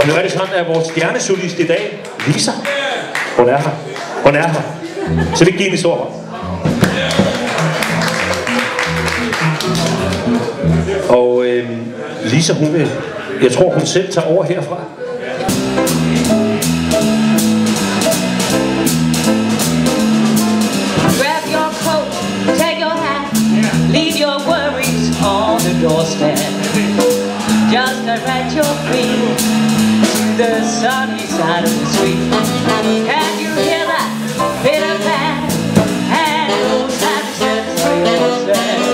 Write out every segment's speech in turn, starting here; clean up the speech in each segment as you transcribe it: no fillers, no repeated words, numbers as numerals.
Og nu er det sådan, at vores stjernesolist i dag, Lisa, hun er her. Hun er her. Så vi giver hende en stor hånd. Og Lisa, hun vil, jeg tror hun selv tager over herfra. Grab your coat, take your hat, leave your worries on the doorstep. Just direct your feet to the sunny side of the street. Can you hear that? Bit of that, and those happy steps for yourself.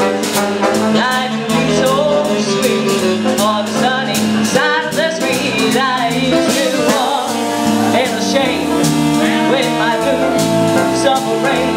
Life can be so sweet on the sunny side of the street. I used to walk in the shade with my blue summer rain.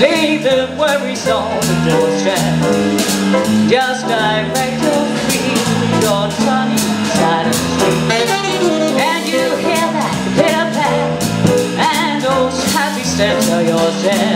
Leave the worries on the doorstep. Just direct your feet on the sunny side of the street. And you hear that pitter-patter, and those happy steps are yours.